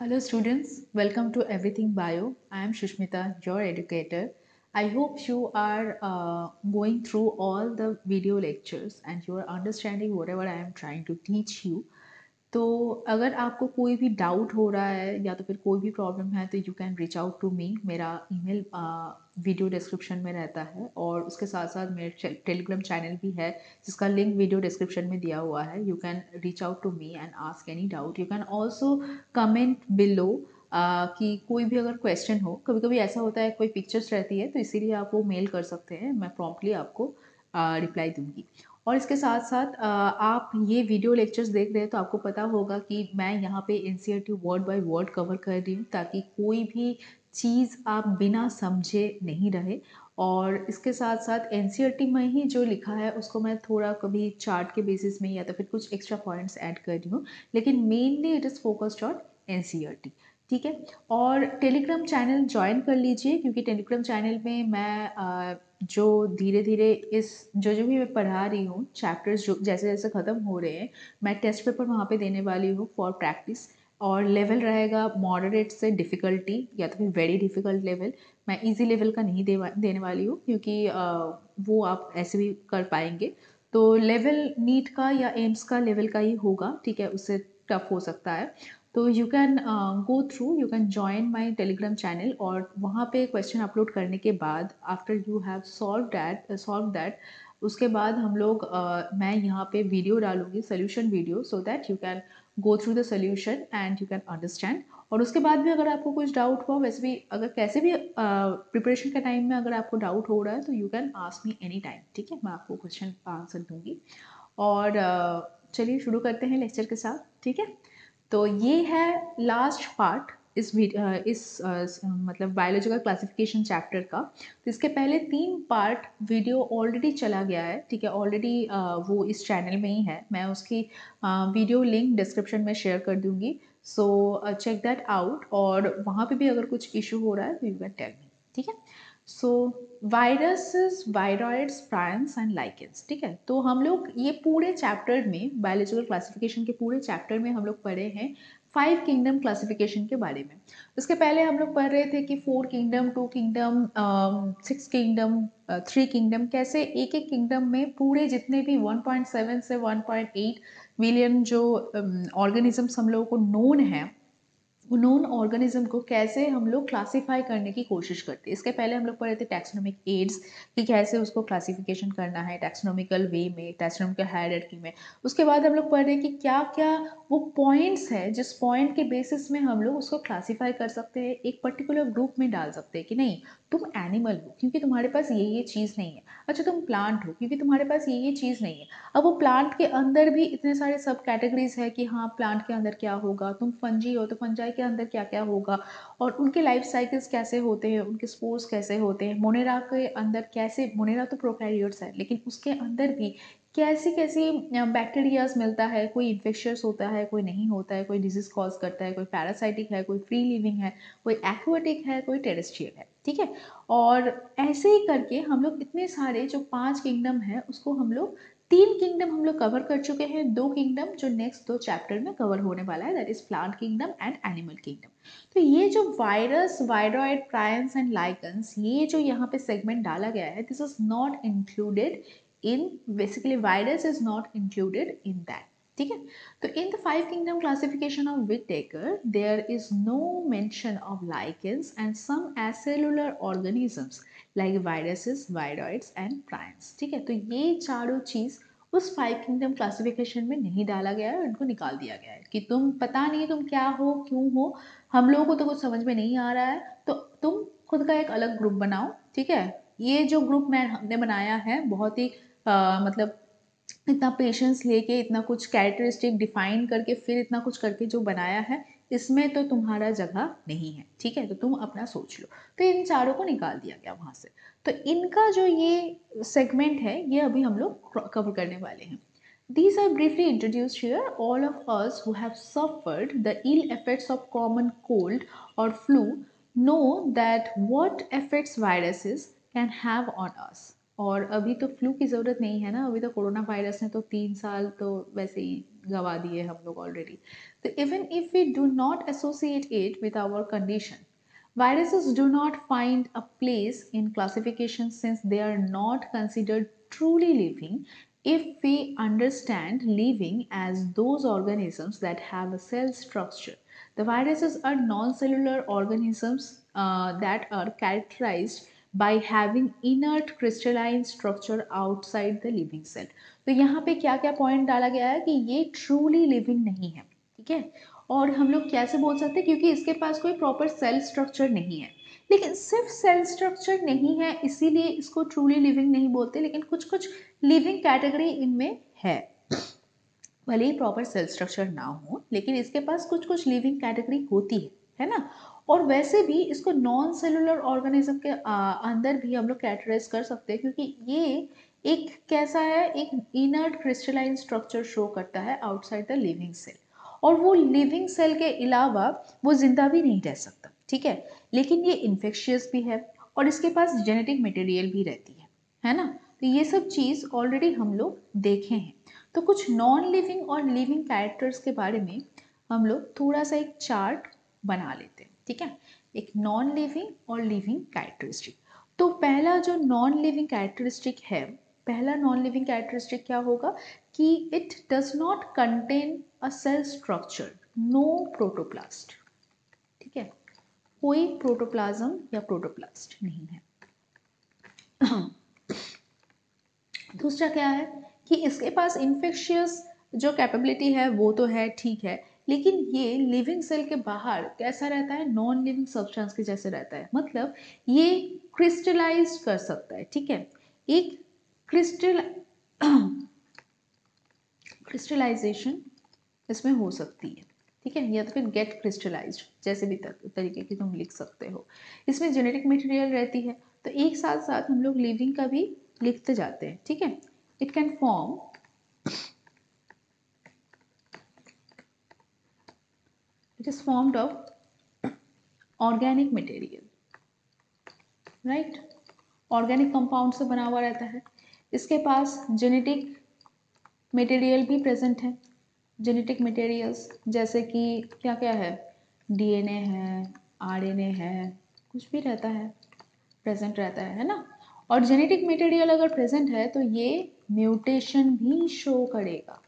Hello students, welcome to Everything Bio. I am Sushmita, your educator. I hope you are going through all the video lectures and you are understanding whatever I am trying to teach you. तो अगर आपको कोई भी doubt हो रहा है या तो फिर कोई भी प्रॉब्लम है तो you can reach out to me. मेरा ईमेल वीडियो डिस्क्रिप्शन में रहता है और उसके साथ साथ मेरे टेलीग्राम चैनल भी है जिसका लिंक वीडियो डिस्क्रिप्शन में दिया हुआ है. You can reach out to me and ask any doubt. You can also comment below कि कोई भी अगर क्वेश्चन हो. कभी कभी ऐसा होता है कोई पिक्चर्स रहती है तो इसीलिए आप वो मेल कर सकते हैं. मैं प्रॉम्प्टली आपको रिप्लाई दूँगी. और इसके साथ साथ आप ये वीडियो लेक्चर्स देख रहे हैं तो आपको पता होगा कि मैं यहाँ पे NCERT word by word cover कर रही हूँ ताकि कोई भी चीज़ आप बिना समझे नहीं रहे. और इसके साथ साथ NCERT में ही जो लिखा है उसको मैं थोड़ा कभी चार्ट के बेसिस में या तो फिर कुछ एक्स्ट्रा पॉइंट्स ऐड कर रही हूँ, लेकिन mainly it is focused on NCERT. ठीक है. और टेलीग्राम चैनल ज्वाइन कर लीजिए क्योंकि टेलीग्राम चैनल में मैं जो धीरे धीरे इस जो भी मैं पढ़ा रही हूँ चैप्टर्स जो जैसे जैसे ख़त्म हो रहे हैं मैं टेस्ट पेपर वहाँ पे देने वाली हूँ फॉर प्रैक्टिस. और लेवल रहेगा मॉडरेट से डिफ़िकल्टी या तो फिर वेरी डिफ़िकल्ट लेवल. मैं इजी लेवल का नहीं देने वाली हूँ क्योंकि वो आप ऐसे भी कर पाएंगे. तो लेवल नीट का या एम्स का लेवल का ही होगा. ठीक है, उससे टफ हो सकता है. तो you can go through, you can join my Telegram channel और वहाँ पे क्वेश्चन अपलोड करने के बाद after you have solve that उसके बाद हम लोग मैं यहाँ पे वीडियो डालूँगी solution video so that you can go through the solution and you can understand. और उसके बाद भी अगर आपको कुछ डाउट हुआ, वैसे भी अगर कैसे भी प्रिपरेशन के टाइम में अगर आपको डाउट हो रहा है तो you can ask me any time. ठीक है, मैं आपको क्वेश्चन आंसर दूँगी. और चलिए शुरू करते हैं लेक्चर के साथ. ठीक है, तो ये है लास्ट पार्ट इस बायोलॉजिकल क्लासिफिकेशन चैप्टर का. तो इसके पहले 3 पार्ट वीडियो ऑलरेडी चला गया है. ठीक है, ऑलरेडी वो इस चैनल में ही है. मैं उसकी वीडियो लिंक डिस्क्रिप्शन में शेयर कर दूंगी, सो चेक दैट आउट. और वहाँ पे भी अगर कुछ इशू हो रहा है तो यू कैन टेल मी. ठीक है, so viruses, viroids, prions and lichens. ठीक है, तो हम लोग ये पूरे चैप्टर में बायोलॉजिकल क्लासिफिकेशन के पूरे चैप्टर में हम लोग पढ़े हैं 5 किंगडम क्लासिफिकेशन के बारे में. उसके पहले हम लोग पढ़ रहे थे कि 4 किंगडम, 2 किंगडम, 6 किंगडम, 3 किंगडम, कैसे एक एक किंगडम में पूरे जितने भी 1.7 से 1.8 मिलियन जो ऑर्गेनिजम्स हम लोगों को नोन हैं, नोन ऑर्गेनिज्म को कैसे हम लोग क्लासीफाई करने की कोशिश करते हैं. इसके पहले हम लोग पढ़े थे टैक्सोनॉमिक एड्स कि कैसे उसको क्लासिफिकेशन करना है टैक्सोनॉमिकल वे में, टैक्सोनॉमिकल हायरार्की में. उसके बाद हम लोग पढ़ रहे हैं कि क्या क्या वो पॉइंट्स है जिस पॉइंट के बेसिस में हम लोग उसको क्लासीफाई कर सकते हैं, एक पर्टिकुलर ग्रुप में डाल सकते हैं कि नहीं तुम एनिमल हो क्योंकि तुम्हारे पास ये चीज़ नहीं है. अच्छा, तुम प्लांट हो क्योंकि तुम्हारे पास ये चीज़ नहीं है. अब वो प्लांट के अंदर भी इतने सारे सब कैटेगरीज है कि हाँ प्लांट के अंदर क्या होगा, तुम फंजी हो तो फंजाई के अंदर क्या क्या होगा और उनके लाइफ साइकिल्स कैसे होते हैं, उनके स्पोर्स कैसे होते हैं, मोनेरा के अंदर कैसे, मोनेरा तो प्रोकैरियोट्स है लेकिन उसके अंदर भी कैसे कैसे बैक्टीरियाज मिलता है, कोई इन्फेक्शियस होता है, कोई नहीं होता है, कोई डिजीज कॉज करता है, कोई पैरासाइटिक है, कोई फ्री लिविंग है, कोई एक्वाटिक है, कोई टेरेस्ट्रियल है. ठीक है, और ऐसे ही करके हम लोग इतने सारे जो 5 किंगडम है उसको हम लोग 3 किंगडम हम लोग कवर कर चुके हैं. 2 किंगडम जो नेक्स्ट 2 चैप्टर में कवर होने वाला है, that is plant kingdom and animal kingdom. तो ये जो virus, viroid, prions and lichens ये जो यहाँ पे सेगमेंट डाला गया है, this is not included in, basically virus is not included in that. ठीक है, तो in the 5 kingdom classification of Whittaker there is no mention of lichens and some acellular organisms like viruses, viroids and prions. ठीक है, तो ये चारों चीज़ उस 5 kingdom classification में नहीं डाला गया है और इनको निकाल दिया गया है कि तुम पता नहीं तुम क्या हो, क्यों हो, हम लोगों को तो कुछ समझ में नहीं आ रहा है तो तुम खुद का एक अलग ग्रुप बनाओ. ठीक है, ये जो ग्रुप हमने बनाया है बहुत ही इतना पेशेंस लेके, इतना कुछ कैरेक्टरिस्टिक डिफाइन करके, फिर इतना कुछ करके जो बनाया है, इसमें तो तुम्हारा जगह नहीं है. ठीक है, तो तुम अपना सोच लो. तो इन चारों को निकाल दिया गया वहाँ से. तो इनका जो ये सेगमेंट है ये अभी हम लोग कवर करने वाले हैं. These are briefly introduced here. All of us who have suffered the ill effects of common cold or flu know that what effects viruses can have on us. और अभी तो फ्लू की ज़रूरत नहीं है ना, अभी तो कोरोना वायरस ने तो 3 साल तो वैसे ही गवा दिए हम लोग ऑलरेडी. तो even if we do not associate it with our condition, viruses do not find a place in classification since they are not considered truly living if we understand living as those organisms that have a cell structure. The viruses are non-cellular organisms that are characterized by having inert crystalline structure outside the living cell. तो यहाँ पे क्या क्या point डाला गया है कि ये truly living नहीं है, ठीक है, और हम लोग कैसे बोल सकते हैं क्योंकि इसके पास कोई प्रॉपर सेल स्ट्रक्चर नहीं है. लेकिन सिर्फ सेल स्ट्रक्चर नहीं है इसीलिए इसको ट्रूली लिविंग नहीं बोलते, लेकिन कुछ कुछ लिविंग कैटेगरी इनमें है, भले ही प्रॉपर सेल स्ट्रक्चर ना हो लेकिन इसके पास कुछ कुछ लिविंग कैटेगरी होती है ना. और वैसे भी इसको नॉन सेलुलर ऑर्गेनिज्म के अंदर भी हम लोग कैटेगराइज कर सकते हैं क्योंकि ये एक कैसा है, एक इनर्ट क्रिस्टलाइन स्ट्रक्चर शो करता है आउटसाइड द लिविंग सेल, और वो लिविंग सेल के अलावा वो जिंदा भी नहीं रह सकता, ठीक है. लेकिन ये इन्फेक्शियस भी है और इसके पास जेनेटिक मटेरियल भी रहती है ना. तो ये सब चीज़ ऑलरेडी हम लोग देखे हैं. तो कुछ नॉन लिविंग और लिविंग कैरेक्टर्स के बारे में हम लोग थोड़ा सा एक चार्ट बना लेते हैं, ठीक है, एक नॉन लिविंग और लिविंग कैरेक्टरिस्टिक. तो पहला जो नॉन लिविंग कैरेक्टरिस्टिक है, पहला नॉन लिविंग कैरेक्टरिस्टिक क्या होगा कि it does not contain a cell structure, no protoplast, ठीक है, कोई प्रोटोप्लाज्म या प्रोटोप्लास्ट नहीं है. दूसरा क्या है कि इसके पास इन्फेक्शियस जो कैपेबिलिटी है वो तो है, ठीक है, लेकिन ये लिविंग सेल के बाहर कैसा रहता है, नॉन लिविंग सब्सटेंस के जैसे रहता है, मतलब ये क्रिस्टलाइज कर सकता है, ठीक है, एक क्रिस्टलाइजेशन इसमें हो सकती है, ठीक है, या तो फिर गेट क्रिस्टलाइज्ड, जैसे भी तरीके की तुम लिख सकते हो. इसमें जेनेटिक मटेरियल रहती है तो एक साथ साथ हम लोग लिविंग का भी लिखते जाते हैं, ठीक है. It can form it is formed of organic material, right, organic compound से बना हुआ रहता है, इसके पास जेनेटिक मटेरियल भी प्रेजेंट है. जेनेटिक मटेरियल्स जैसे कि क्या क्या है, डीएनए है, आरएनए है, कुछ भी रहता है, प्रेजेंट रहता है ना. और जेनेटिक मटेरियल अगर प्रेजेंट है तो ये म्यूटेशन भी शो करेगा,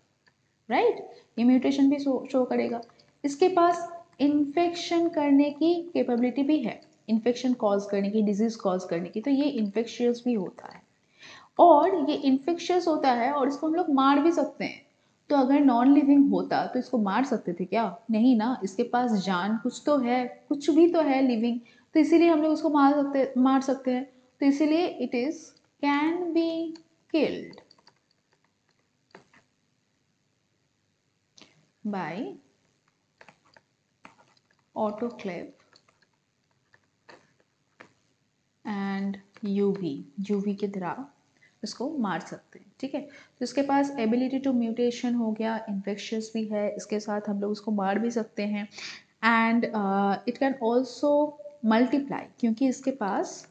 राइट, ये म्यूटेशन भी शो करेगा. इसके पास इन्फेक्शन करने की कैपेबिलिटी भी है, इन्फेक्शन कॉज करने की, डिजीज कॉज करने की, तो ये इन्फेक्शियस भी होता है. और ये इन्फेक्शियस होता है और इसको हम लोग मार भी सकते हैं. तो अगर नॉन लिविंग होता तो इसको मार सकते थे क्या, नहीं ना, इसके पास जान कुछ तो है, कुछ भी तो है लिविंग, तो इसीलिए हम लोग उसको मार सकते हैं. तो इसीलिए it is can be killed by autoclave and UV के द्वारा इसको मार सकते हैं, ठीक है. तो इसके पास एबिलिटी टू म्यूटेशन हो गया, इन्फेक्शियस भी है, इसके साथ हम लोग उसको मार भी सकते हैं. And it can also multiply, क्योंकि इसके पास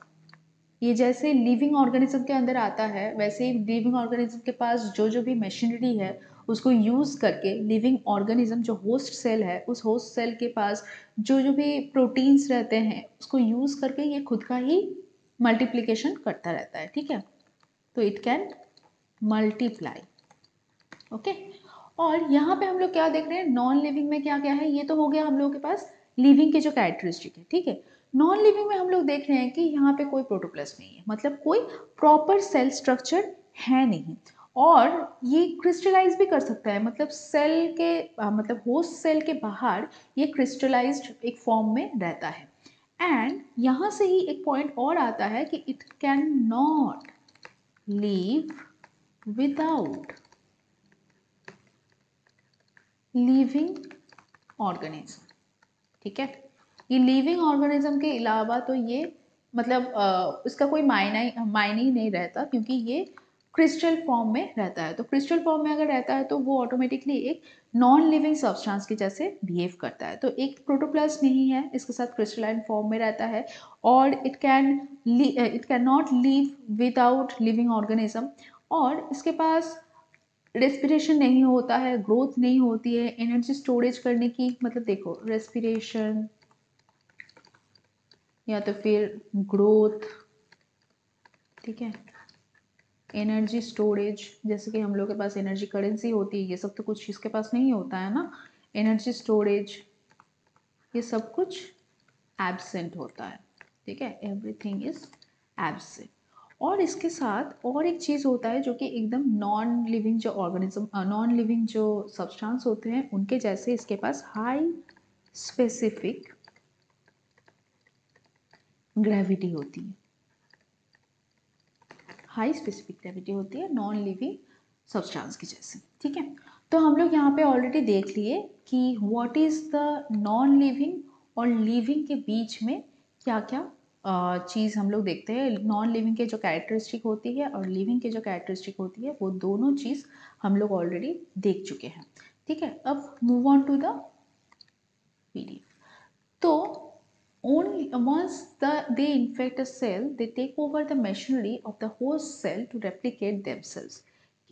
ये जैसे लिविंग ऑर्गेनिज्म के अंदर आता है वैसे ही लिविंग ऑर्गेनिज्म के पास जो जो भी मशीनरी है उसको यूज़ करके लिविंग ऑर्गेनिज्म जो होस्ट सेल है उस होस्ट सेल के पास जो जो भी प्रोटीन्स रहते हैं उसको यूज़ करके ये खुद का ही मल्टीप्लिकेशन करता रहता है, ठीक है. तो इट कैन मल्टीप्लाई, ओके. और यहाँ पे हम लोग क्या देख रहे हैं, नॉन लिविंग में क्या क्या है, ये तो हो गया हम लोगों के पास लिविंग के जो कैरेक्टरिस्टिक है, ठीक है. नॉन लिविंग में हम लोग देख रहे हैं कि यहाँ पे कोई प्रोटोप्लाज्म नहीं है, मतलब कोई प्रॉपर सेल स्ट्रक्चर है नहीं, और ये क्रिस्टलाइज भी कर सकता है, मतलब सेल के मतलब होस्ट सेल के बाहर ये क्रिस्टलाइज एक फॉर्म में रहता है. एंड यहाँ से ही एक पॉइंट और आता है कि it can not live without living organism, ठीक है. ये living organism के अलावा तो ये मतलब इसका कोई मायने ही नहीं रहता, क्योंकि ये क्रिस्टल फॉर्म में रहता है. तो क्रिस्टल फॉर्म में अगर रहता है तो वो ऑटोमेटिकली एक नॉन लिविंग सब्सटेंस के जैसे बिहेव करता है. तो एक प्रोटोप्लास्ट नहीं है, इसके साथ क्रिस्टलाइन फॉर्म में रहता है, और it can not live without living organism, और इसके पास रेस्पिरेशन नहीं होता है, ग्रोथ नहीं होती है, एनर्जी स्टोरेज करने की, मतलब देखो रेस्पिरेशन या तो फिर ग्रोथ, ठीक है, एनर्जी स्टोरेज, जैसे कि हम लोग के पास एनर्जी करेंसी होती है, ये सब तो कुछ चीज़ के पास नहीं होता है ना, एनर्जी स्टोरेज, ये सब कुछ एब्सेंट होता है, ठीक है, एवरीथिंग इज एब्सेंट। और इसके साथ और एक चीज़ होता है जो कि एकदम नॉन लिविंग जो ऑर्गेनिज्म, नॉन लिविंग जो सब्सटेंस होते हैं उनके जैसे इसके पास हाई स्पेसिफिक ग्रेविटी होती है, हाई स्पेसिफिक ग्रेविटी होती है नॉन लिविंग सब्सटेंस की जैसे, ठीक है। तो हम लोग यहाँ पे ऑलरेडी देख लिए कि what is the non living और लिविंग के बीच में क्या क्या चीज़ हम लोग देखते हैं। नॉन लिविंग के जो कैरेक्टरिस्टिक होती है और लिविंग के जो कैरेक्टरिस्टिक होती है, वो दोनों चीज़ हम लोग ऑलरेडी देख चुके हैं, ठीक है। अब move on to the PDF. तो only once they infect a cell, they take over the machinery of the host cell to replicate themselves,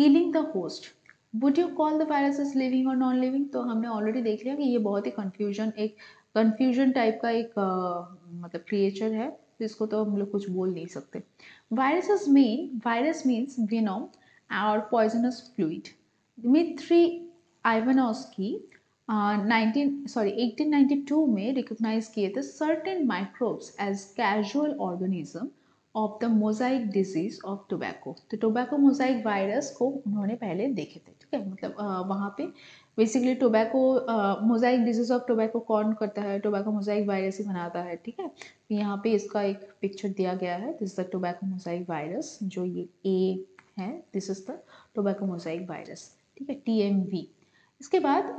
killing the host. Would you call the viruses living or non-living? तो हमने already देख लिया कि ये बहुत ही एक confusion type का एक मतलब क्रिएचर है, इसको तो हम लोग कुछ बोल नहीं सकते। Viruses mean, virus means venom और पॉइजनस फ्लूइड। Dmitri Ivanovsky 1892 में रिकॉग्नाइज किए थे certain microbes as causal organism of the mosaic disease of tobacco. तो टोबैको मोजाइक वायरस को उन्होंने पहले देखे थे, ठीक है, मतलब वहाँ पे basically tobacco mosaic disease of tobacco कौन करता है, टोबैको मोजाइक वायरस ही बनाता है, ठीक है। यहाँ पे इसका एक पिक्चर दिया गया है, this is the tobacco mosaic virus, जो ये ए है, this is the tobacco mosaic virus, ठीक है, TMV। इसके बाद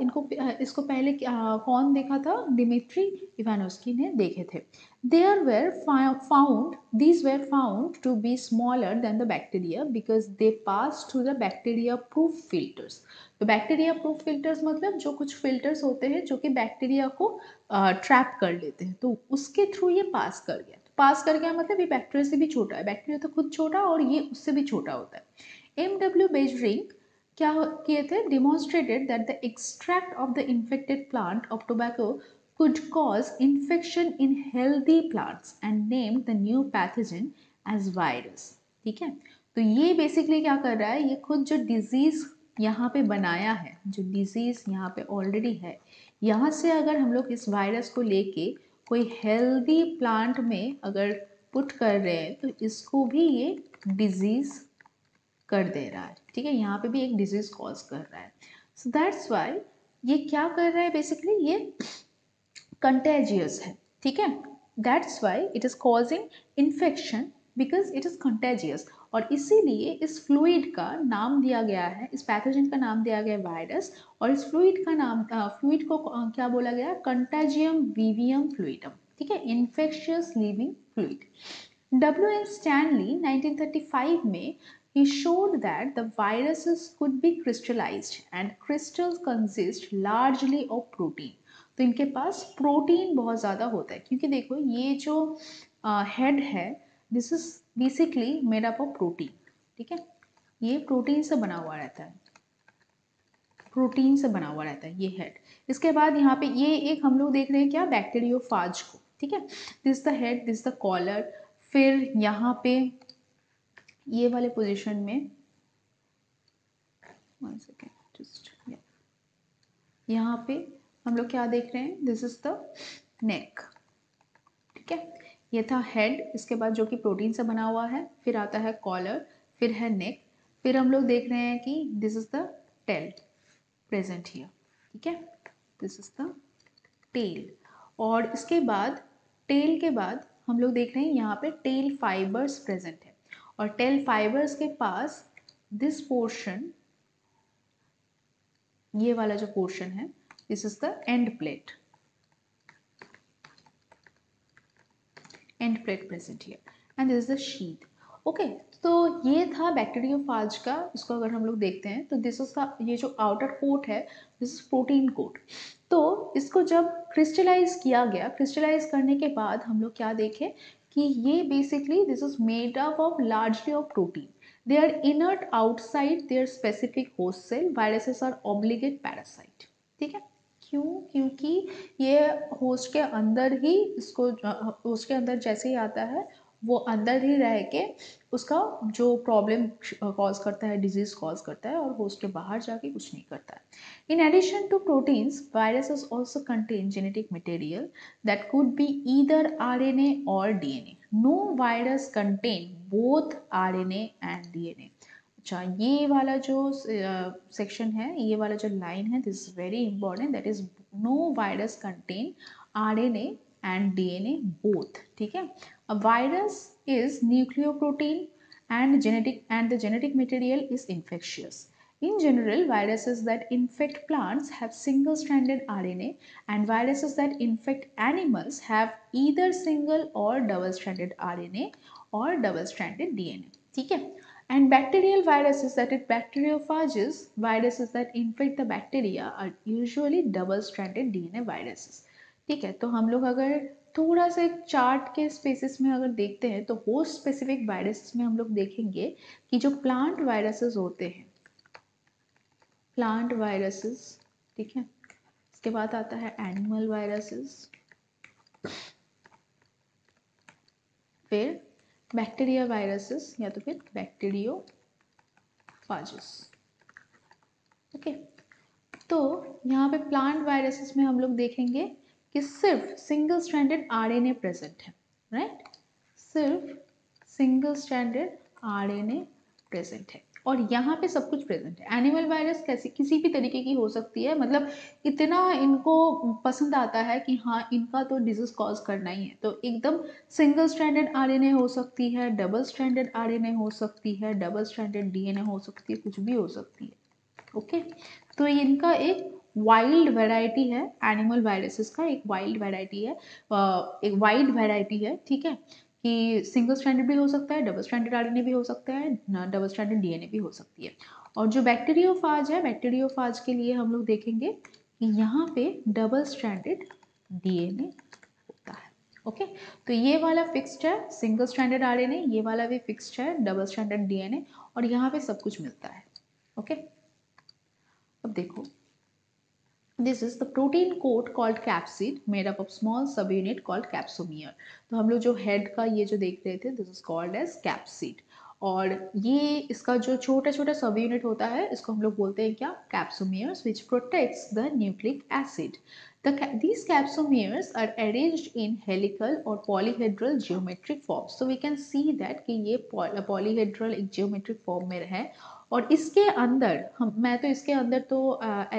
इसको पहले कौन देखा था, Dmitri Ivanovsky ने देखे थे। These were found to be smaller than the bacteria because they passed through the bacteria proof filters। तो बैक्टीरिया प्रूफ फिल्टर्स मतलब जो कुछ फिल्टर्स होते हैं जो कि बैक्टीरिया को ट्रैप कर लेते हैं, तो उसके थ्रू ये पास कर गया। तो पास कर गया मतलब ये बैक्टीरिया से भी छोटा है, बैक्टीरिया तो खुद छोटा और ये उससे भी छोटा होता है। MW बेजरिंग क्या किए थे, demonstrated that the extract of the infected plant of tobacco could cause infection in healthy plants and named the new pathogen as virus, ठीक है। तो ये बेसिकली क्या कर रहा है, ये खुद जो डिजीज़ यहाँ पे बनाया है, जो डिजीज़ यहाँ पे ऑलरेडी है, यहाँ से अगर हम लोग इस वायरस को लेके कोई हेल्दी प्लांट में अगर पुट कर रहे हैं तो इसको भी ये डिजीज़ कर दे रहा है, ठीक है, यहाँ पे भी एक डिजीज कॉज कर रहा है। सो दैट्स वाई ये क्या कर रहा है, बेसिकली ये कंटेजियस है, ठीक है, that's why it is causing infection because it is contagious. और इसीलिए इस फ्लूइड का नाम दिया गया है, इस पैथोजन का नाम दिया गया है वायरस, और इस फ्लूइड का नाम, फ्लूइड को क्या बोला गया, कंटेजियम विवियम फ्लूइडम, ठीक है, infectious living fluid. W. N. Stanley 1935 में he showed that the viruses could be crystallized and crystals consist largely of protein। तो इनके पास प्रोटीन बहुत ज़्यादा होता है, क्योंकि देखो ये जो हेड है, this is basically made up of protein, ठीक है, ये प्रोटीन से बना हुआ रहता है, प्रोटीन से बना हुआ रहता है ये हेड। इसके बाद यहाँ पे ये एक हम लोग देख रहे हैं क्या, बैक्टीरियोफाज को, ठीक है, this is the head, this is the collar, फिर यहाँ पे ये वाले पोजीशन में यहाँ पे हम लोग क्या देख रहे हैं, दिस इज द नेक, ठीक है, ये था हेड, इसके बाद जो कि प्रोटीन से बना हुआ है, फिर आता है कॉलर, फिर है नेक, फिर हम लोग देख रहे हैं कि this is the tail present here, ठीक है, दिस इज द टेल। और इसके बाद टेल के बाद हम लोग देख रहे हैं यहाँ पे टेल फाइबर्स प्रेजेंट है, और टेल फाइबर्स के पास दिस पोर्शन, ये वाला जो पोर्शन है, this is the end plate, end plate present here, and this is the sheath. Okay, तो ये था बैक्टीरियोफाज का, इसको अगर हम लोग देखते हैं तो दिस इज द, ये जो आउटर कोट है, दिस इज प्रोटीन कोट। तो इसको जब क्रिस्टलाइज किया गया, क्रिस्टलाइज करने के बाद हम लोग क्या देखें कि ये basically this is made up of largely of protein. They are inert outside their specific host cell. Viruses are obligate parasite. ठीक है, क्यों? क्योंकि ये होस्ट के अंदर ही, इसको होस्ट के अंदर जैसे ही आता है वो अंदर ही रह के उसका जो प्रॉब्लम कॉज करता है, डिजीज कॉज करता है, और होस्ट के बाहर जाके कुछ नहीं करता है. In addition to proteins, viruses also contain genetic material that could be either RNA और DNA. No virus contain both RNA and DNA. अच्छा, ये वाला जो सेक्शन है, ये वाला जो लाइन है, this is very important, that is no virus contain RNA and DNA both. ठीक है, a virus is nucleoprotein and the genetic material is infectious. In general, viruses that infect plants have single-stranded RNA, and viruses that infect animals have either single or double-stranded RNA or double-stranded DNA. ठीक है, and bacterial viruses, that is bacteriophages, viruses that infect the bacteria are usually double-stranded DNA viruses. ठीक है, तो हम लोग अगर थोड़ा सा चार्ट के स्पेसिस में अगर देखते हैं तो होस्ट स्पेसिफिक वायरसेस में हम लोग देखेंगे कि जो प्लांट वायरसेस होते हैं, प्लांट वायरसेस, ठीक है, इसके बाद आता है एनिमल वायरसेस, फिर बैक्टीरिया वायरसेस या तो फिर बैक्टीरियोफेजेस. ओके, तो यहाँ पे प्लांट वायरसेस में हम लोग देखेंगे कि सिर्फ सिंगल स्ट्रैंडेड आरएनए प्रेजेंट है, राइट? सिर्फ सिंगल स्ट्रैंडेड आरएनए प्रेजेंट है, और यहाँ पे सब कुछ प्रेजेंट है. एनिमल वायरस कैसी, किसी भी तरीके की हो सकती है, मतलब इतना इनको पसंद आता है कि हाँ इनका तो डिजीज कॉज करना ही है. तो एकदम सिंगल स्ट्रैंडेड आरएनए हो सकती है, डबल स्ट्रैंडेड आरएनए हो सकती है, डबल स्ट्रैंडेड डीएनए हो सकती है, कुछ भी हो सकती है. ओके, तो इनका एक वाइल्ड वैरायटी है, एनिमल वायरसेस का एक वाइल्ड वैरायटी है, एक वाइड वैरायटी है. ठीक है, कि सिंगल स्ट्रैंडेड भी हो सकता है, डबल स्ट्रैंडेड आरएनए भी हो सकता है, डबल स्ट्रैंडेड डीएनए भी हो सकती है. और जो बैक्टीरियोफेज है, बैक्टीरियोफेज के लिए हम लोग देखेंगे कि यहाँ पे डबल स्ट्रैंडेड डीएनए होता है. ओके, तो ये वाला फिक्स्ड है सिंगल स्ट्रैंडेड आरएनए, ये वाला भी फिक्स्ड है डबल स्ट्रैंडेड डीएनए, और यहाँ पे सब कुछ मिलता है. ओके, अब देखो, this is the protein coat called capsid made up of small subunit called capsomere. तो हम लोग जो हेड का ये जो देख रहे थे, this is called as capsid, और ये इसका जो छोटा छोटा सब यूनिट होता है इसको हम लोग बोलते हैं क्या, capsomeres, which protects the nucleic acid. These capsomeres are arranged in helical or polyhedral geometric forms. So we can see that कि ये polyhedral एक geometric form में रहे, और इसके अंदर हम, मैं तो इसके अंदर तो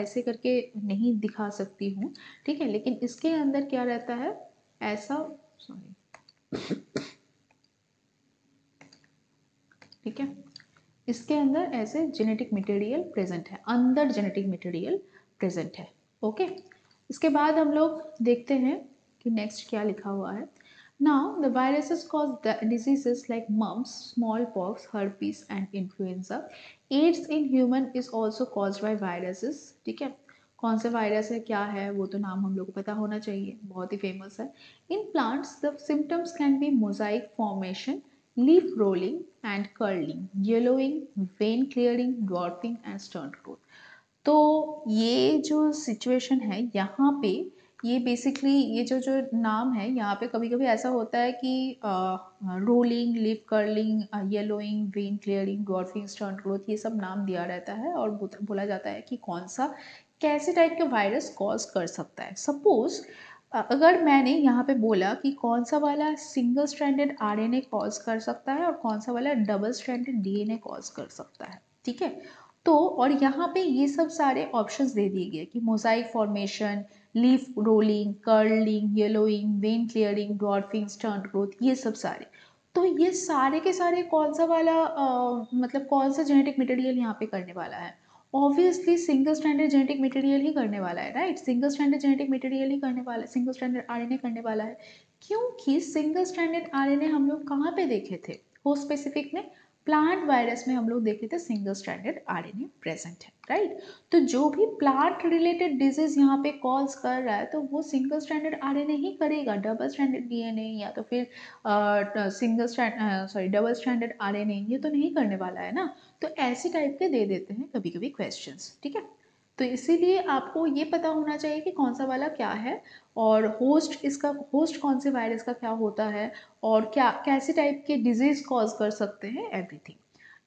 ऐसे करके नहीं दिखा सकती हूँ, ठीक है, लेकिन इसके अंदर क्या रहता है ऐसा, सॉरी, ठीक है, इसके अंदर ऐसे जेनेटिक मटेरियल प्रेजेंट है, अंदर जेनेटिक मटेरियल प्रेजेंट है. ओके, इसके बाद हम लोग देखते हैं कि नेक्स्ट क्या लिखा हुआ है. Now the viruses cause diseases like mumps, smallpox, herpes and influenza. AIDS in human is also cause by viruses. ठीक है, कौन से वायरस है, क्या है, वो तो नाम हम लोग को पता होना चाहिए, बहुत ही फेमस है. In plants the symptoms can be mosaic formation, leaf rolling and curling, yellowing, vein clearing, dwarfing and stern growth. तो ये जो सिचुएशन है यहाँ पे, ये बेसिकली ये जो जो नाम है यहाँ पे, कभी कभी ऐसा होता है कि rolling, leaf curling, yellowing, vein clearing, dwarfing, stern growth, ये सब नाम दिया रहता है, और बोला जाता है कि कौन सा कैसे टाइप के वायरस कॉज कर सकता है. सपोज अगर मैंने यहाँ पे बोला कि कौन सा वाला सिंगल स्ट्रैंडेड आरएनए कॉज कर सकता है और कौन सा वाला डबल स्ट्रैंडेड डीएनए कॉज कर सकता है, ठीक है, तो और यहाँ पे ये सब सारे ऑप्शंस दे दिए गए कि mosaic formation, leaf rolling, curling, yellowing, vein clearing, dwarfing, stern growth, ये सब सारे. तो ये सारे के सारे कौन सा वाला मतलब कौन सा जेनेटिक मटेरियल यहाँ पे करने वाला है? Obviously single stranded genetic material ही करने वाला है, right? Single stranded genetic material ही करने वाला है, सिंगल स्ट्रैंडेड आरएनए करने वाला है, क्योंकि सिंगल स्ट्रैंडेड आरएनए हम लोग कहाँ पे देखे थे, होस्ट स्पेसिफिक में, प्लांट वायरस में हम लोग देखे थे सिंगल स्ट्रैंडेड आरएनए प्रेजेंट है, राइट। तो जो भी प्लांट रिलेटेड डिजीज यहाँ पे कॉज कर रहा है तो वो सिंगल स्ट्रैंडेड आरएनए ही करेगा, डबल स्ट्रैंडेड डीएनए या तो फिर डबल स्ट्रैंडेड आरएनए ये तो नहीं करने वाला है ना। तो ऐसे टाइप के दे देते हैं कभी कभी क्वेश्चंस, ठीक है। तो इसीलिए आपको ये पता होना चाहिए कि कौन सा वाला क्या है और होस्ट इसका होस्ट कौन से वायरस का क्या होता है और क्या कैसे टाइप के डिजीज़ कॉज कर सकते हैं, एवरीथिंग।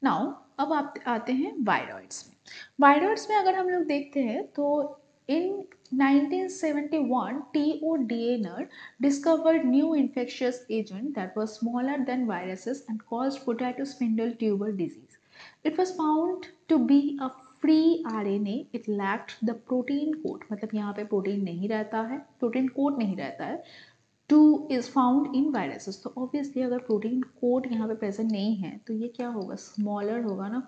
नाउ अब आप आते हैं वायरॉइड्स में। वायरॉइड्स में अगर हम लोग देखते हैं तो in 1971 T.O. Diener discovered new infectious agent that was smaller than viruses and caused potato spindle tuber disease. It was found to be a free RNA, it lacked the protein coat, मतलब यहाँ पे protein नहीं रहता है, protein coat नहीं रहता है। To is found in viruses, तो ऑब्वियसली अगर प्रोटीन कोट यहाँ पे प्रेजेंट नहीं है तो ये क्या होगा, स्मॉलर होगा ना,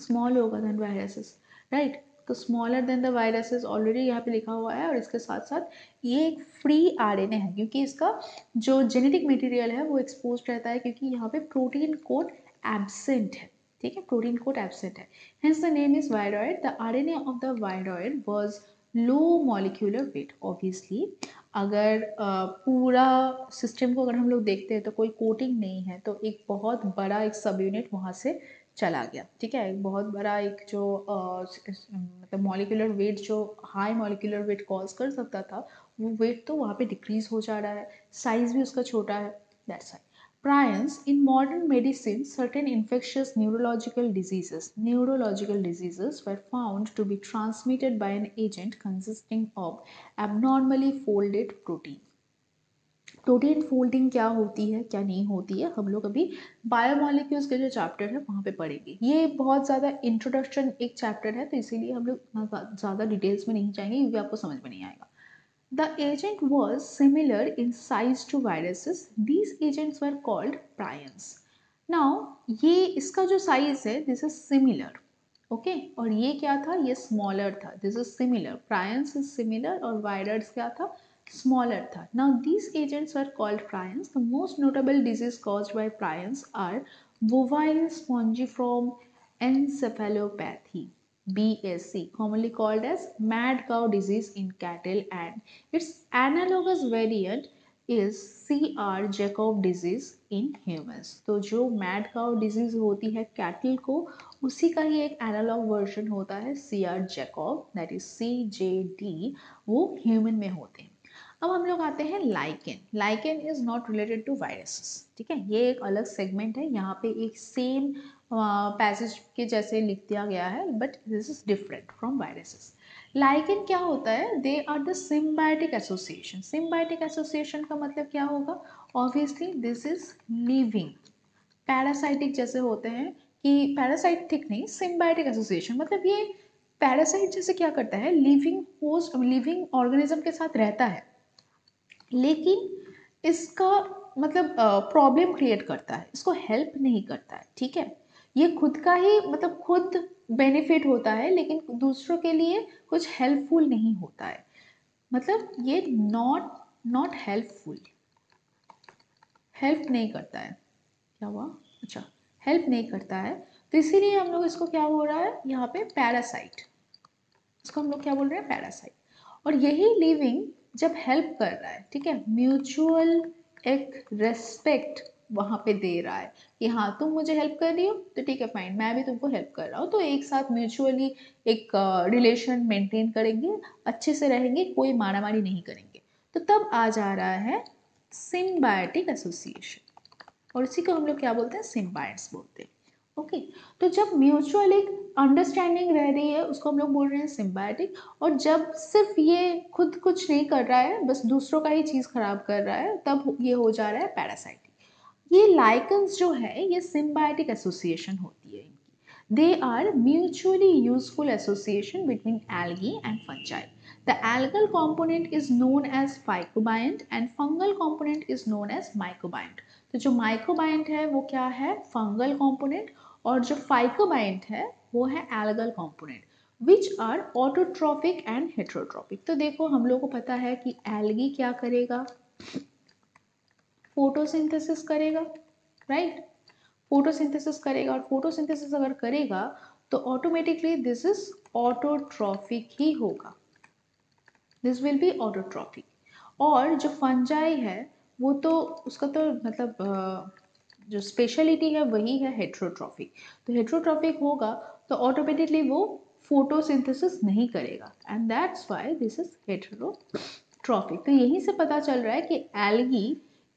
स्मॉल होगा देन वायरसेस, राइट। तो smaller than the viruses already यहाँ पे लिखा हुआ है और इसके साथ साथ ये एक फ्री आरएनए है क्योंकि इसका जो जेनेटिक मटेरियल है वो एक्सपोज रहता है क्योंकि यहाँ पे प्रोटीन कोट एबसेंट है, ठीक है, प्रोटीन कोट एब्सेंट है। Hence the name is viroid. The RNA of the viroid was low molecular weight. Obviously अगर पूरा सिस्टम को अगर हम लोग देखते हैं तो कोई कोटिंग नहीं है तो एक बहुत बड़ा एक सब यूनिट वहाँ से चला गया, ठीक है, एक बहुत बड़ा एक जो मतलब मॉलिक्यूलर वेट जो हाई मॉलिक्यूलर वेट कॉज कर सकता था वो वेट तो वहाँ पे डिक्रीज हो जा रहा है, साइज़ भी उसका छोटा है, that's it. Prions in modern medicine, certain infectious neurological diseases were found to be transmitted by an agent consisting of abnormally folded protein. Protein folding क्या होती है क्या नहीं होती है हम लोग अभी बायोमॉलिक्यूल्स के जो चैप्टर है वहाँ पे पढ़ेंगे। ये बहुत ज़्यादा इंट्रोडक्शन एक चैप्टर है तो इसीलिए हम लोग इतना ज़्यादा डिटेल्स में नहीं जाएंगे क्योंकि आपको समझ में नहीं आएगा। The agent was similar in size to viruses. These agents were called prions. Now, ये इसका जो साइज है this is similar, okay? और ये क्या था, ये smaller था, this is similar. Prions is similar और virus क्या था, smaller था. Now, these agents were called prions. The most notable disease caused by prions are bovine spongiform encephalopathy. BSE, commonly called as mad cow disease in cattle, and its analogous variant is CR-Jakob disease in humans. तो जो mad cow disease होती है cattle को उसी का ही एक analog version होता है CR-Jakob, that is CJD, वो human में होते हैं। अब हम लोग आते हैं lichen. Lichen is not related to viruses, ठीक है, ये एक अलग सेगमेंट है, यहाँ पे एक सेम पैसेज के जैसे लिख दिया गया है but this is different from viruses. Lichen क्या होता है, they are the symbiotic association. Symbiotic association का मतलब क्या होगा, obviously this is living parasitic जैसे होते हैं कि पैरासाइट ठीक नहीं, सिम्बायोटिक एसोसिएशन मतलब ये पैरासाइट जैसे क्या करता है, लिविंग होस्ट लिविंग ऑर्गेनिज्म के साथ रहता है लेकिन इसका मतलब प्रॉब्लम क्रिएट करता है, इसको हेल्प नहीं करता है, ठीक है, ये खुद का ही मतलब खुद बेनिफिट होता है लेकिन दूसरों के लिए कुछ हेल्पफुल नहीं होता है, मतलब ये नॉट हेल्पफुल, हेल्प नहीं करता है, क्या हुआ, अच्छा हेल्प नहीं करता है तो इसीलिए हम लोग इसको क्या हो रहा है यहाँ पे पैरासाइट, इसको हम लोग क्या बोल रहे हैं, पैरासाइट। और यही लिविंग जब हेल्प कर रहा है, ठीक है, म्यूचुअल एक रेस्पेक्ट वहाँ पे दे रहा है कि हाँ तुम मुझे हेल्प कर रही हो तो ठीक है फाइन, मैं भी तुमको हेल्प कर रहा हूँ, तो एक साथ म्यूचुअली एक रिलेशन मेंटेन करेंगे, अच्छे से रहेंगे, कोई मारामारी नहीं करेंगे। तो तब आ जा रहा है सिम्बायोटिक एसोसिएशन और इसी को हम लोग क्या बोलते हैं, सिम्बायट्स बोलते हैं, ओके। तो जब म्यूचुअल एक अंडरस्टैंडिंग रह रही है उसको हम लोग बोल रहे हैं सिम्बायोटिक, और जब सिर्फ ये खुद कुछ नहीं कर रहा है बस दूसरों का ही चीज़ खराब कर रहा है तब ये हो जा रहा है पैरासाइटिक। ये लाइकेंस जो है ये सिम्बायोटिक एसोसिएशन होती है इनकी। They are mutually useful association between algae and fungi. The algal component is known as phycobiont and fungal component is known as mycobiont. तो जो mycobiont है वो क्या है, fungal component, और जो phycobiont है वो है algal component, which are autotrophic and heterotrophic. तो देखो हम लोगों को पता है कि algae क्या करेगा, photosynthesis करेगा, right? फोटोसिंथेसिस करेगा, और फोटोसिंथेसिस अगर करेगा तो ऑटोमेटिकली दिस इज ऑटोट्रॉफिक ही होगा, दिस विल बी ऑटोट्रॉफिक। और जो फंजाई है वो तो उसका तो मतलब जो स्पेशलिटी है वही है हेट्रोट्रॉफिक, तो हेट्रोट्रॉफिक होगा तो ऑटोमेटिकली वो फोटोसिंथेसिस नहीं करेगा, and that's why this is heterotrophic. तो यहीं से पता चल रहा है कि एल्गी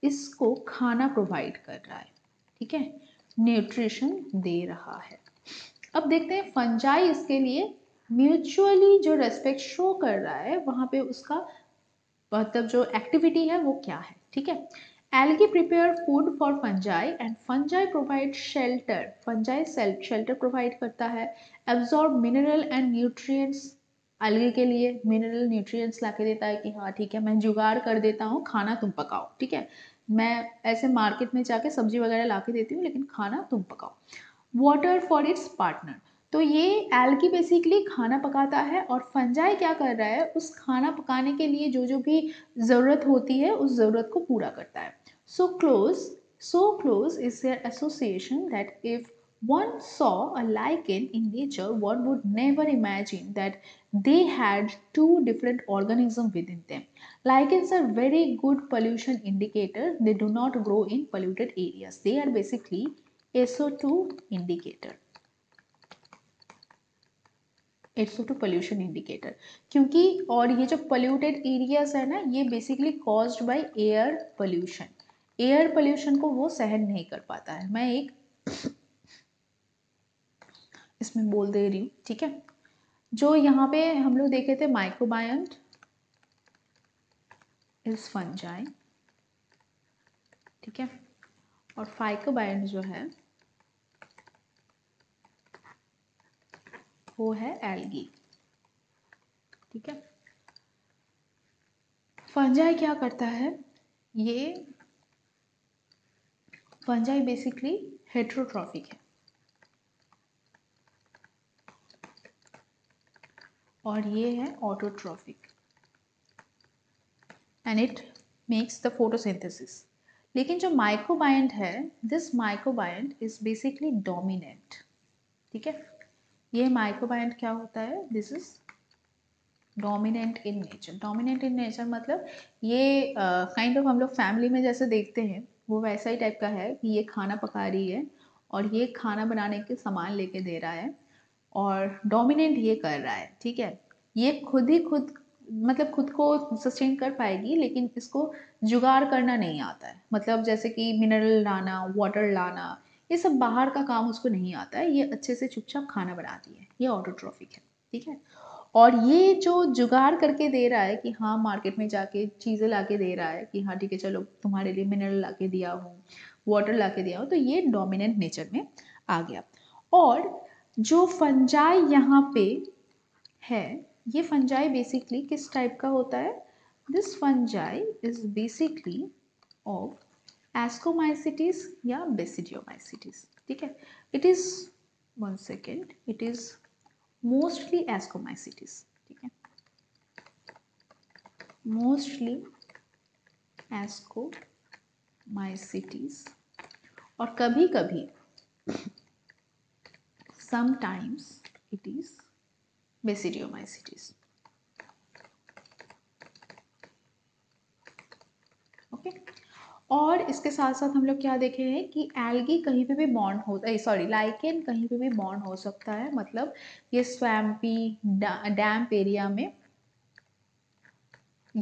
इसको खाना प्रोवाइड कर रहा है, ठीक है, न्यूट्रिशन दे रहा है। अब देखते हैं फंजाई इसके लिए म्यूचुअली जो रेस्पेक्ट शो कर रहा है वहाँ पे उसका मतलब जो एक्टिविटी है वो क्या है, ठीक है। Algae prepare food for fungi and fungi provide shelter, fungi shelter provide करता है। Absorb mineral and nutrients, algae के लिए मिनरल न्यूट्रिएंट्स ला के देता है कि हाँ ठीक है मैं जुगाड़ कर देता हूँ, खाना तुम पकाओ, ठीक है, मैं ऐसे मार्केट में जाके सब्जी वगैरह ला के देती हूँ लेकिन खाना तुम पकाओ। वाटर फॉर इट्स पार्टनर, तो ये एल्गी बेसिकली खाना पकाता है और फंजाई क्या कर रहा है उस खाना पकाने के लिए जो जो भी ज़रूरत होती है उस ज़रूरत को पूरा करता है। So close is their association that if one saw a lichen in nature, one would never imagine that they had two different organisms within them. Lichens are very good pollution indicator. They do not grow in polluted areas. They are basically SO2 indicator. SO2 pollution indicator. क्योंकि और ये जो polluted areas है ना ये basically caused by air pollution. Air pollution को वो सहन नहीं कर पाता है। मैं एक इसमें बोल दे रही हूँ, ठीक है। जो यहाँ पे हम लोग देखे थे माइकोबायंट इज फंजाई, ठीक है, और फाइकोबायंट जो है वो है एल्गी, ठीक है। फंजाई क्या करता है, ये फंजाई बेसिकली हेट्रोट्रॉफिक है और ये है autotrophic and it makes the photosynthesis. लेकिन जो माइकोबायंट है this mycobiont is basically dominant, ठीक है, ये माइकोबायंट क्या होता है this is dominant in nature. Dominant in nature मतलब ये काइंड ऑफ हम लोग फैमिली में जैसे देखते हैं वो वैसा ही टाइप का है कि ये खाना पका रही है और ये खाना बनाने के सामान लेके दे रहा है और डोमिनेंट ये कर रहा है, ठीक है। ये खुद मतलब खुद को सस्टेन कर पाएगी लेकिन इसको जुगाड़ करना नहीं आता है, मतलब जैसे कि मिनरल लाना, वाटर लाना, ये सब बाहर का काम उसको नहीं आता है, ये अच्छे से चुपचाप खाना बनाती है, ये ऑटोट्रॉफिक है, ठीक है। और ये जो जुगाड़ करके दे रहा है कि हाँ मार्केट में जाके चीज़ें ला के दे रहा है कि हाँ ठीक है चलो तुम्हारे लिए मिनरल ला के दिया हूँ, वाटर ला के दिया हूँ, तो ये डोमिनेंट नेचर में आ गया। और जो फंजाई यहाँ पे है ये फंजाई बेसिकली किस टाइप का होता है, this fungi is basically of ascomycetes या बेसिडियोमाइसिटीज, ठीक है। It is it is mostly ascomycetes, ठीक है, मोस्टली एस्कोमाइसिटीज, और कभी कभी sometimes it is basidiomycetes, okay. और इसके साथ साथ हम लोग क्या देखे हैं कि एल्गी कहीं पे भी बॉन्ड होता है, सॉरी लाइकेन कहीं पे भी बॉन्ड हो सकता है, मतलब ये स्वैम्पी डैम्प एरिया में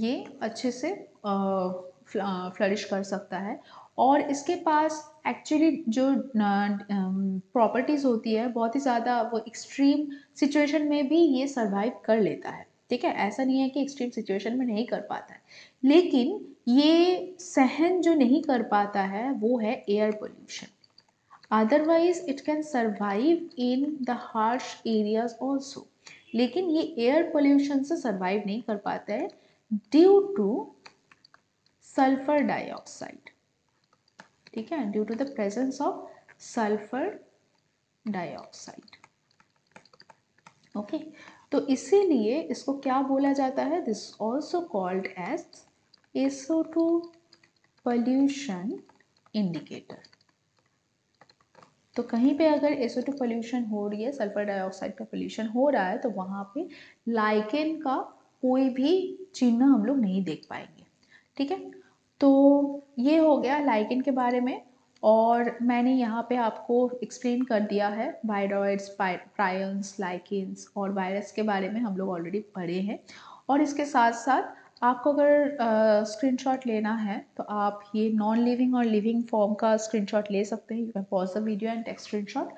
ये अच्छे से फ्लरिश कर सकता है। और इसके पास एक्चुअली जो प्रॉपर्टीज़ होती है बहुत ही ज़्यादा, वो एक्सट्रीम सिचुएशन में भी ये सर्वाइव कर लेता है, ठीक है, ऐसा नहीं है कि एक्सट्रीम सिचुएशन में नहीं कर पाता है, लेकिन ये सहन जो नहीं कर पाता है वो है air pollution. Otherwise it can survive in the harsh areas also, लेकिन ये एयर पोल्यूशन से सर्वाइव नहीं कर पाता है ड्यू टू सल्फर डाइऑक्साइड, ठीक है, due to the presence of sulphur dioxide, okay. तो इसीलिए इसको क्या बोला जाता है, this also called as SO2 pollution indicator, तो कहीं पे अगर SO2 पोल्यूशन हो रही है, सल्फर डाइऑक्साइड का पोल्यूशन हो रहा है, तो वहाँ पे लाइकेन का कोई भी चिन्ह हम लोग नहीं देख पाएंगे। ठीक है, तो ये हो गया लाइकेन के बारे में। और मैंने यहाँ पे आपको एक्सप्लेन कर दिया है वायरॉइड्स, प्रायंस, लाइकेन्स और वायरस के बारे में हम लोग ऑलरेडी पढ़े हैं। और इसके साथ साथ आपको अगर स्क्रीनशॉट लेना है तो आप ये नॉन लिविंग और लिविंग फॉर्म का स्क्रीनशॉट ले सकते हैं। You can pause the video and take screenshot.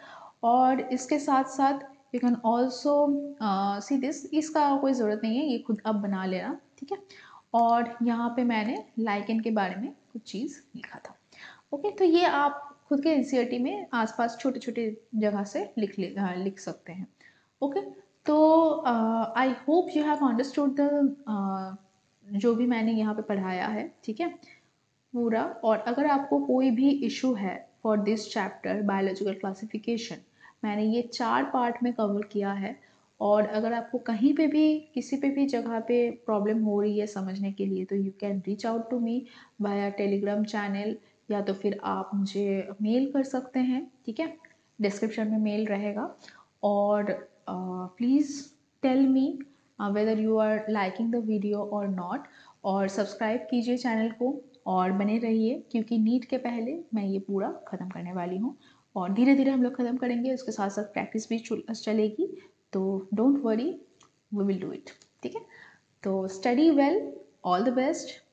और इसके साथ साथ you can also see this, इसका कोई ज़रूरत नहीं है, ये खुद आप बना लेना। ठीक है, और यहाँ पे मैंने लाइकेन के बारे में कुछ चीज़ लिखा था। ओके, तो ये आप खुद के एनसीईआरटी में आसपास छोटे छोटे जगह से लिख सकते हैं। ओके, तो I hope you have understood the जो भी मैंने यहाँ पे पढ़ाया है, ठीक है, पूरा। और अगर आपको कोई भी इशू है for this chapter biological classification, मैंने ये 4 पार्ट में कवर किया है। और अगर आपको कहीं पे भी किसी पे भी जगह पे प्रॉब्लम हो रही है समझने के लिए, तो you can reach out to me via Telegram channel, या तो फिर आप मुझे मेल कर सकते हैं। ठीक है, डिस्क्रिप्शन में मेल रहेगा। और please tell me whether you are liking the video or not। और सब्सक्राइब कीजिए चैनल को और बने रहिए, क्योंकि नीट के पहले मैं ये पूरा ख़त्म करने वाली हूँ। और धीरे धीरे हम लोग ख़त्म करेंगे, उसके साथ साथ प्रैक्टिस भी चलेगी। तो don't worry, we will do it. ठीक है, तो study well, all the best.